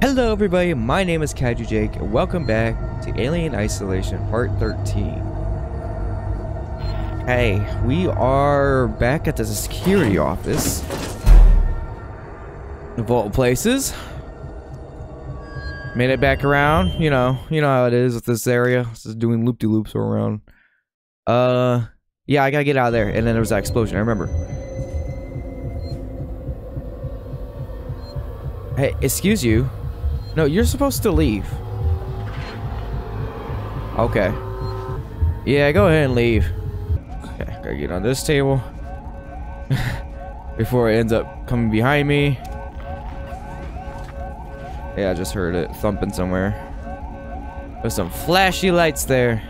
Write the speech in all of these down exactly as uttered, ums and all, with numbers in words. Hello everybody, my name is Kaiju Jake and welcome back to Alien Isolation Part thirteen. Hey, we are back at the security office. Of all places. Made it back around, you know, you know how it is with this area. This is doing loop-de-loops around. Uh, yeah, I gotta get out of there. And then there was that explosion, I remember. Hey, excuse you. No, you're supposed to leave. Okay. Yeah, go ahead and leave. Okay, gotta get on this table. Before it ends up coming behind me. Yeah, I just heard it thumping somewhere. There's some flashy lights there.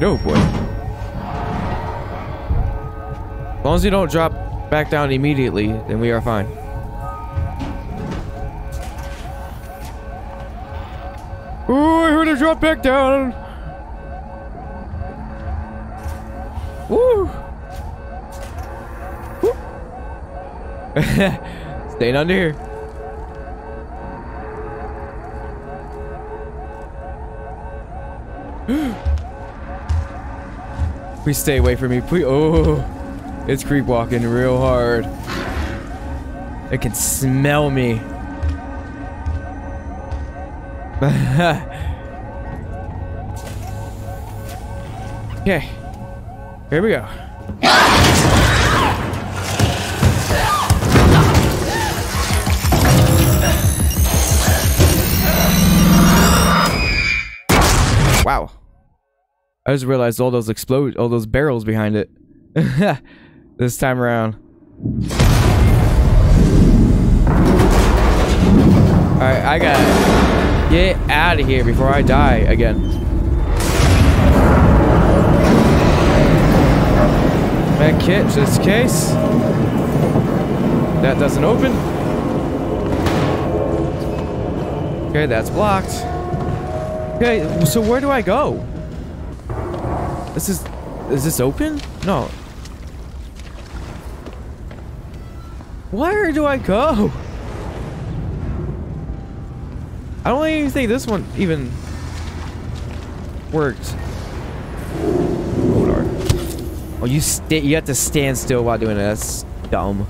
Oh boy. As long as you don't drop back down immediately, then we are fine. Ooh, I heard her drop back down. Woo. Woo. Staying under here. Please stay away from me. Please. Oh, it's creep walking real hard. It can smell me. Okay, here we go. Wow, I just realized all those explode, all those barrels behind it. This time around. All right, I got it. Get out of here before I die again. Med kit, just in case. That doesn't open. Okay, that's blocked. Okay, so where do I go? This is... Is this open? No. Where do I go? I don't even think this one even worked. Hold on. Oh, you st you have to stand still while doing it. That's dumb.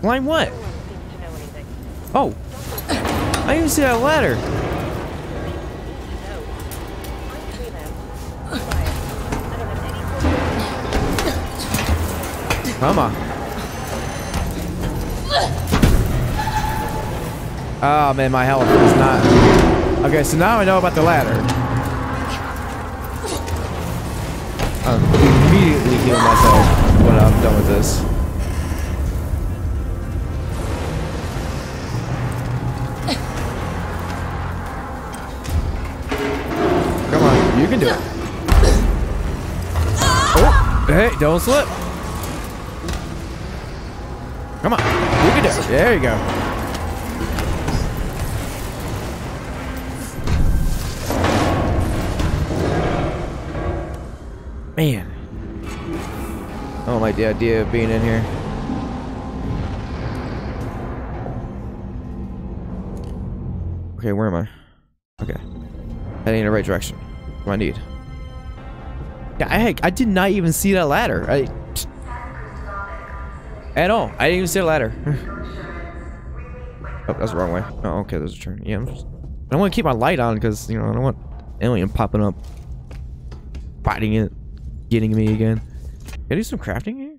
Climb what? Oh, I didn't even see that ladder. Come on. Oh man, my health is not... Okay, so now I know about the ladder. I'm immediately healing myself when I'm done with this. Come on, you can do it. Oh, hey, don't slip. Come on, you can do it. There you go. Man, I don't like the idea of being in here. Okay, where am I? Okay, heading in the right direction. What do I need? Yeah, I I did not even see that ladder. I at all. I didn't even see the ladder. Oh, that's the wrong way. Oh, okay, there's a turn. Yeah, I'm just, I want to keep my light on because you know I don't want alien popping up, biting it. Getting me again. Can I do some crafting here?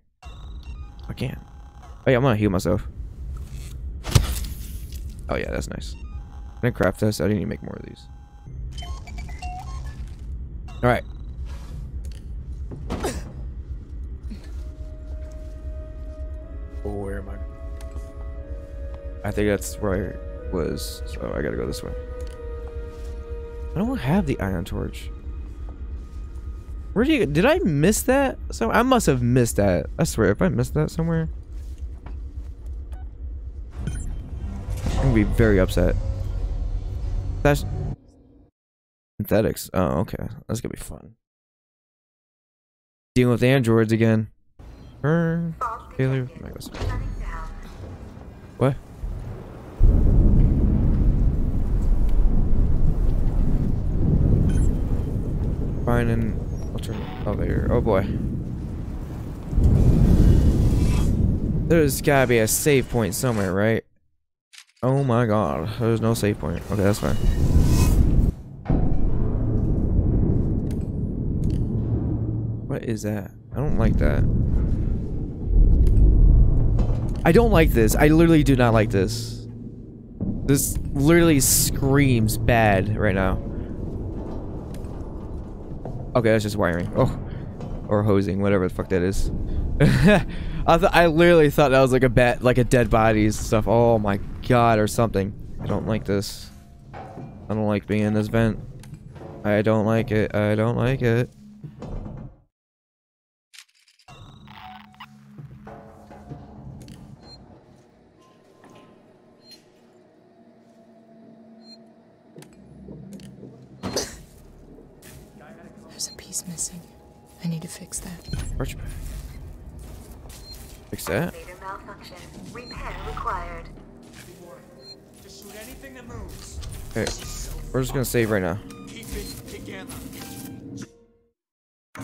I can't. Oh yeah, I'm gonna heal myself. Oh yeah, that's nice. I'm gonna craft this. I didn't need to make more of these. All right. Oh, where am I? I think that's where I was. So I gotta go this way. I don't have the iron torch. Where do you, did I miss that? So I must have missed that. I swear, if I missed that somewhere, I'm gonna be very upset. That's synthetics. Oh, okay. That's gonna be fun. Dealing with androids again. Burn. Failure of Magos. What? Find an alternate elevator. Oh boy. There's gotta be a save point somewhere, right? Oh my god. There's no save point. Okay, that's fine. What is that? I don't like that. I don't like this. I literally do not like this. This literally screams bad right now. Okay, that's just wiring. Oh, or hosing, whatever the fuck that is. I th I literally thought that was like a bat, like a dead bodies stuff. Oh my god, or something. I don't like this. I don't like being in this vent. I don't like it. I don't like it. Missing. I need to fix that. Arch fix that. Malfunction. Repair required. Just shoot anything that moves. Okay, we're just gonna save right now. Keep it together.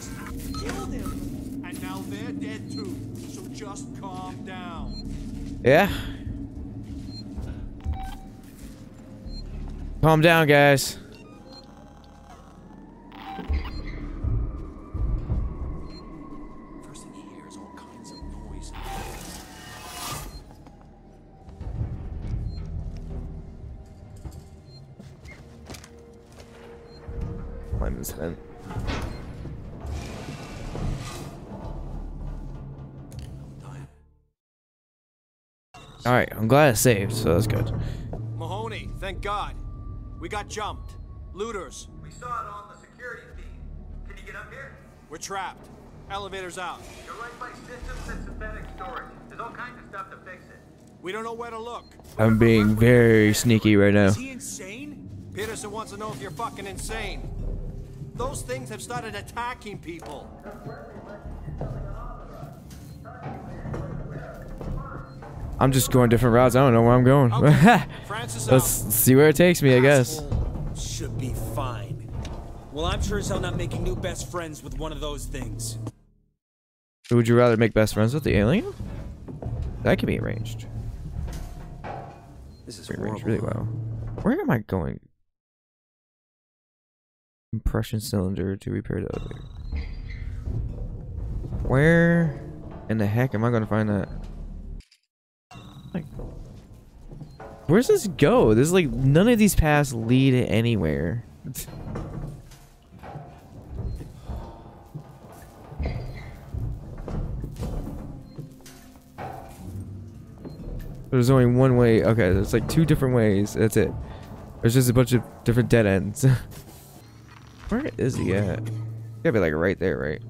Kill them, and now they're dead too. So just calm down. Yeah. Calm down, guys. Then. All right, I'm glad I saved, so that's good. Mahoney, thank God, we got jumped. Looters. We saw it on the security feed. Can you get up here? We're trapped. Elevator's out. You're right by systems and synthetic storage. There's all kinds of stuff to fix it. We don't know where to look. I'm being very sneaky right now. Is he insane? Peterson wants to know if you're fucking insane. Those things have started attacking people. I'm just going different routes. I don't know where I'm going. Okay. Let's see where it takes me, I guess. Should be fine. Well, I'm sure as hell not making new best friends with one of those things. So would you rather make best friends with the alien? That can be arranged. This is arranged really well. Where am I going? Compression cylinder to repair the elevator. Where in the heck am I gonna find that? Like, where's this go? There's like none of these paths lead anywhere. There's only one way. Okay, there's like two different ways. That's it. There's just a bunch of different dead ends. Where is he at? Gotta be like right there, right?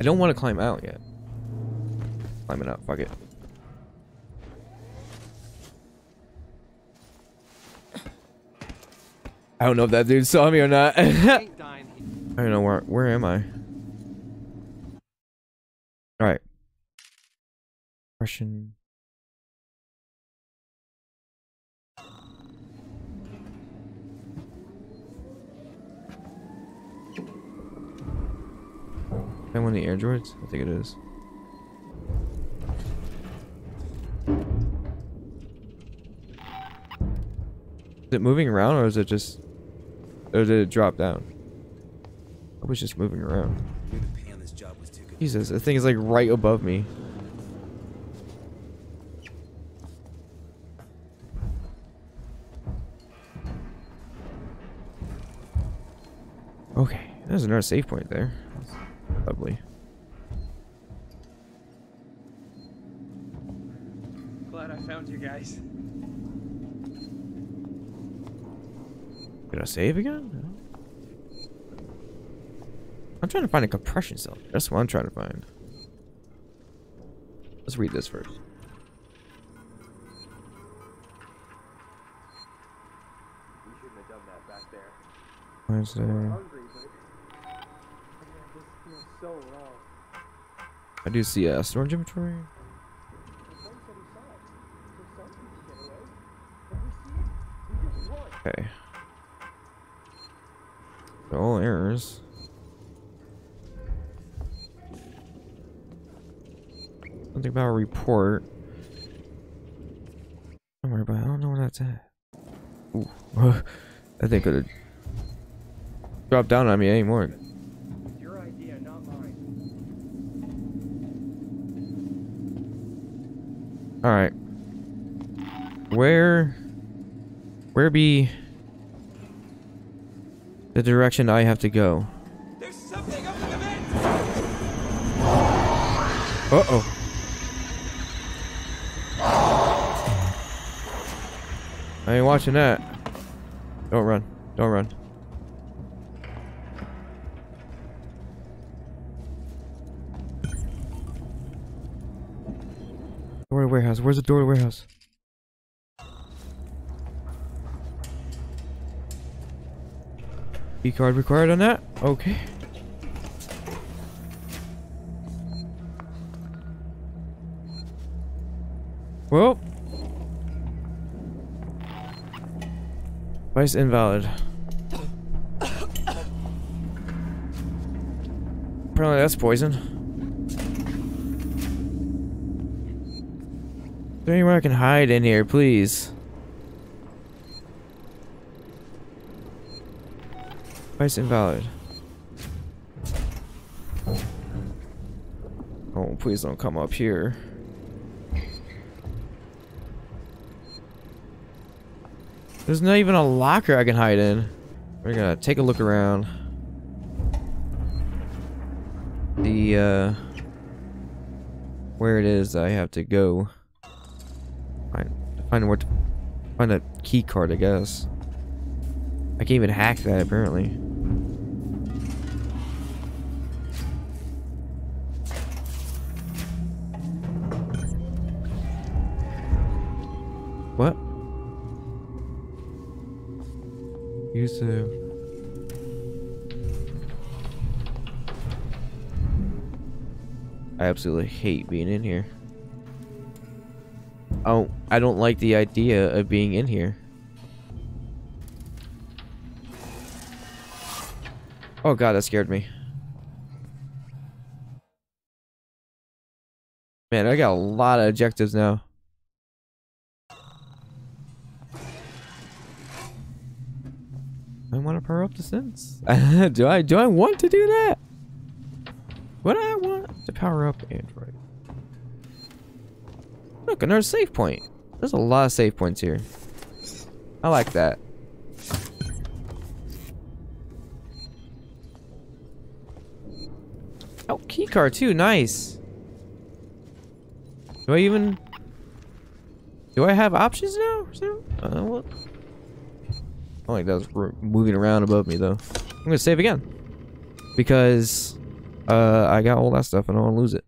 I don't want to climb out yet. Climbing up, fuck it. I don't know if that dude saw me or not. I don't know where. Where am I? All right. Russian. Is that one of the androids? I think it is. Is it moving around or is it just... Or did it drop down? I was just moving around. Jesus, the thing is like right above me. Okay, there's another save point there. Lovely. Glad I found you guys. Did I save again? No. I'm trying to find a compression cell. That's what I'm trying to find. Let's read this first. We shouldn't have done that back there. Where's the... So wrong. I do see a storage inventory. Okay. All errors. Something about a report. Don't worry about it. I don't know where that's at. Ooh. That thing could have dropped down on me anymore. Your idea, not mine. All right. Where? Where be the direction I have to go? There's something up in the vent. Uh oh. I ain't watching that. Don't run. Don't run. Door to warehouse. Where's the door to warehouse? Key card required on that? Okay. Well. Device invalid. Apparently that's poison. Is there anywhere I can hide in here, please? Device invalid. Oh, please don't come up here. There's not even a locker I can hide in. We're gonna take a look around. The, uh... where it is I have to go. Find, find where to... Find a key card, I guess. I can't even hack that, apparently. What? Use the... I absolutely hate being in here. Oh, I don't like the idea of being in here. Oh god, that scared me. Man, I got a lot of objectives now. I want to power up the sense. do I do I want to do that? What I want to power up Android. Look, another save point. There's a lot of save points here. I like that. Oh, key card too, nice. Do I even Do I have options now? Uh, what? I don't think that was moving around above me though. I'm gonna save again because uh, I got all that stuff and I don't want to lose it.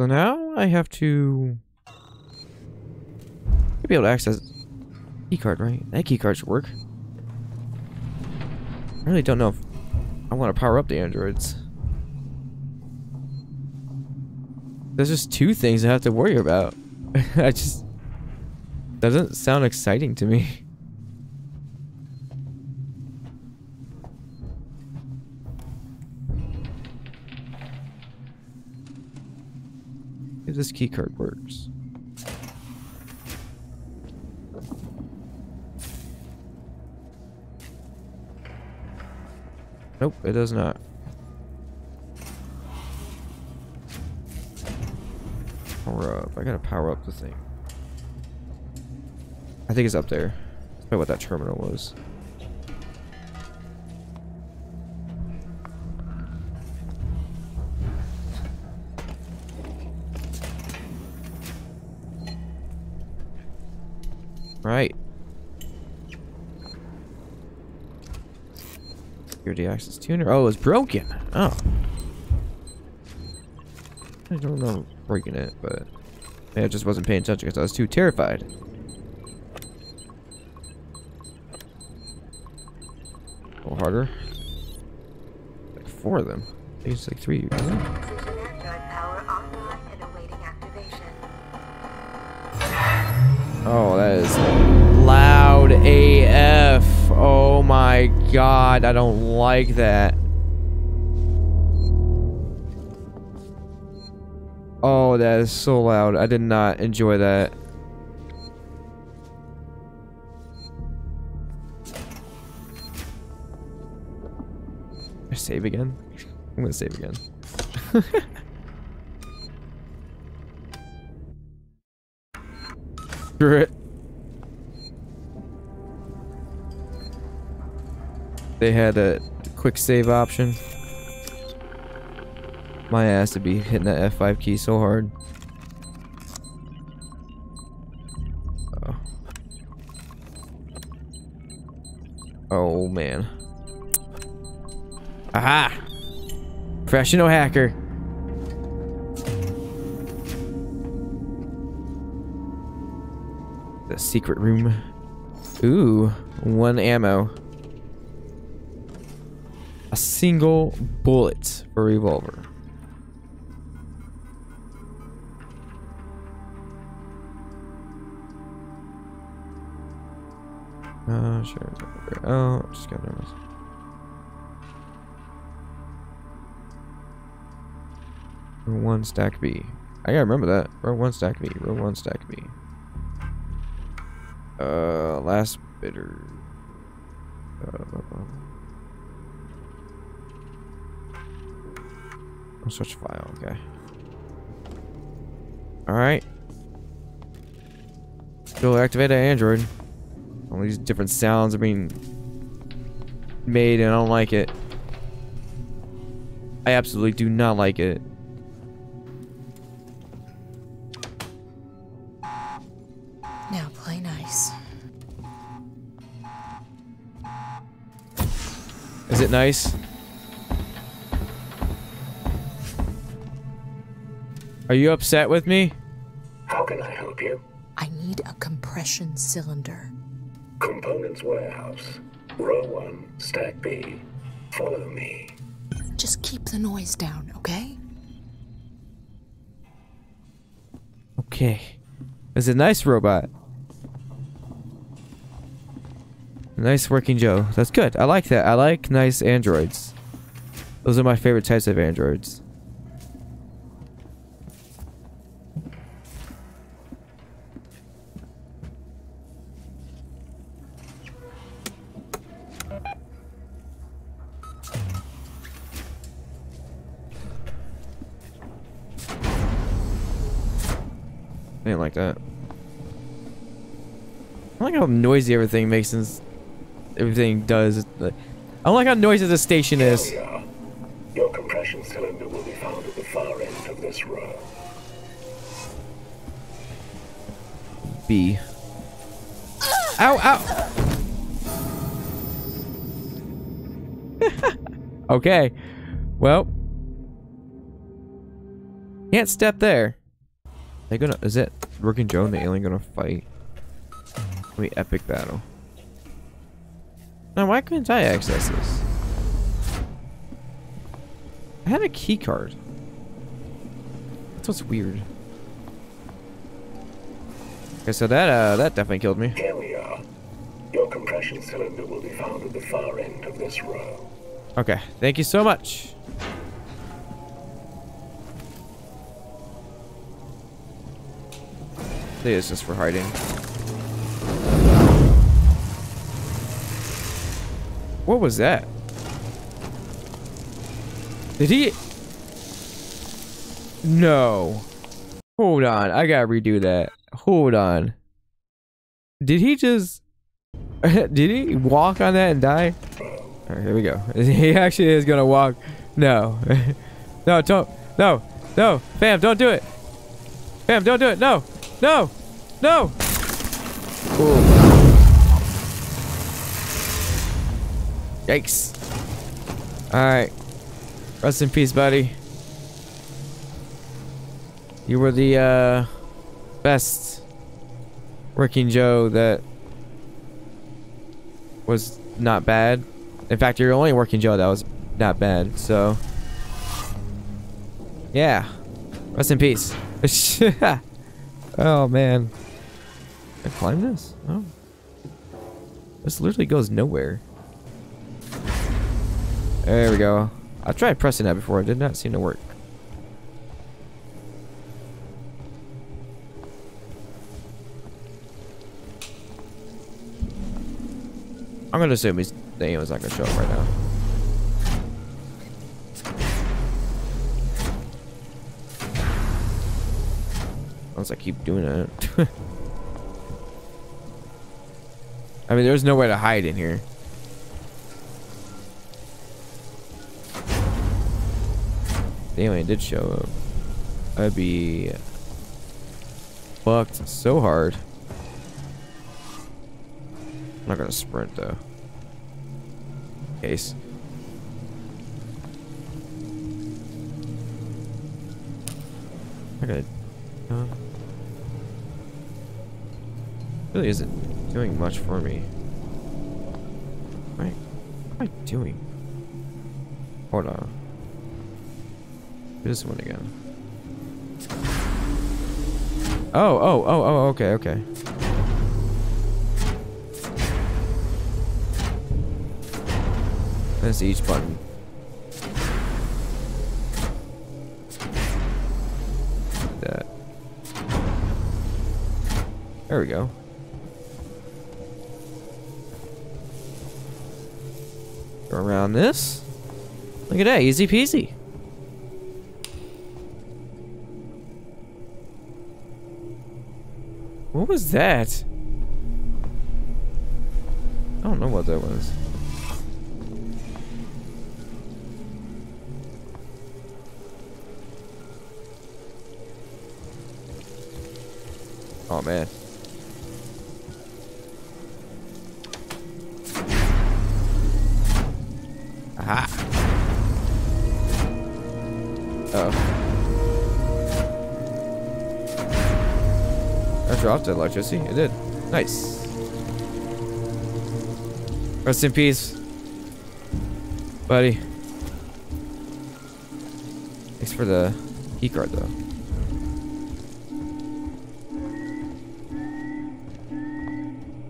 So now I have to I'll be able to access key card, right? That key card should work. I really don't know if I want to power up the androids. There's just two things I have to worry about. I just. Doesn't sound exciting to me. If this key card works. Nope, it does not. Power up. I gotta power up the thing. I think it's up there. That's probably what that terminal was. Right. Security access tuner. Oh, it's broken. Oh. I don't know breaking it, but I just wasn't paying attention because I was too terrified. Harder. four of them. I think it's like three. Oh, that is loud A F. Oh my god, I don't like that. Oh, that is so loud. I did not enjoy that. I save again? I'm gonna save again. Screw it. They had a quick save option. My ass would be hitting that F five key so hard. Oh, oh man. Aha! Professional hacker. The secret room. Ooh, one ammo. A single bullet for a revolver. Uh, sure. Oh, just got nervous. Row one, stack B. I gotta remember that. Row one, stack B. Row one, stack B. Uh, last bidder. Uh, I'll switch file. Okay. All right. Still activate an Android. All these different sounds are being made and I don't like it. I absolutely do not like it. Now play nice. Is it nice? Are you upset with me? How can I help you? I need a compression cylinder. Components warehouse. Row one, stack B. Follow me. Just keep the noise down, okay? Okay. It's a nice robot. Nice working Joe. That's good. I like that. I like nice androids. Those are my favorite types of androids. I didn't like that. I like how noisy everything makes since everything does. I don't like how noisy the station is. Here we are. Your compression cylinder will be found at the far end of this row. B. Ow, ow! Okay. Well. Can't step there. They gonna is it Working Joe and the alien gonna fight? It'll be epic battle. Now why couldn't I access this? I had a key card. That's what's weird. Okay, so that uh that definitely killed me. Here we are. Your compression cylinder will be found at the far end of this row. Okay, thank you so much. I think it's just for hiding. What was that? Did he? No. Hold on. I gotta redo that. Hold on. Did he just? Did he walk on that and die? All right, here we go. He actually is gonna walk. No. No. Don't. No. No. Fam, don't do it. Fam, don't do it. No. No! No! Cool. Yikes. Alright. Rest in peace, buddy. You were the uh, best working Joe that was not bad. In fact, you're the only working Joe that was not bad. So yeah, rest in peace. Oh man, I climb this? Oh, this literally goes nowhere. There we go. I tried pressing that before. It did not seem to work. I'm gonna assume he's the alien's not gonna show up right now. Unless I keep doing it. I mean, there's no way to hide in here. If the alien did show up, I'd be fucked so hard. I'm not gonna sprint though. In case. I gotta. Uh, really isn't doing much for me. What am I, what am I doing? Hold on. Do this one again. Oh, oh, oh, oh, okay, okay. That's each button. Like that. There we go. Go around this. Look at that, easy peasy. What was that? I don't know what that was. Oh man. Aha. Uh-oh. I dropped electricity. It did. Nice. Rest in peace, buddy. Thanks for the key card though.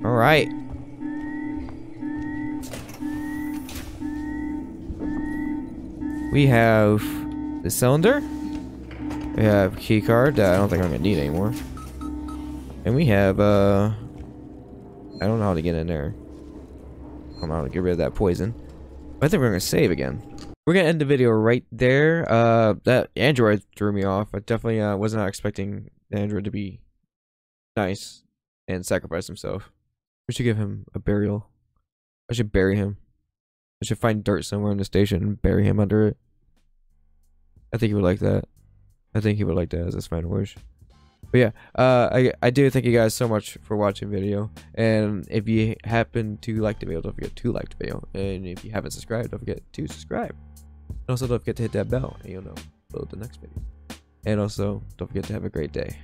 All right. We have the cylinder. We have key card that I don't think I'm gonna need anymore. And we have uh, I don't know how to get in there. I don't know how to get rid of that poison. But I think we're gonna save again. We're gonna end the video right there. Uh, that android threw me off. I definitely uh, was not expecting the android to be nice and sacrifice himself. We should give him a burial. I should bury him. I should find dirt somewhere in the station and bury him under it. I think he would like that. I think he would like that as his final wish. But yeah, uh, I, I do thank you guys so much for watching the video. And if you happen to like the video, don't forget to like the video. And if you haven't subscribed, don't forget to subscribe. And also don't forget to hit that bell and you'll know about the next video. And also don't forget to have a great day.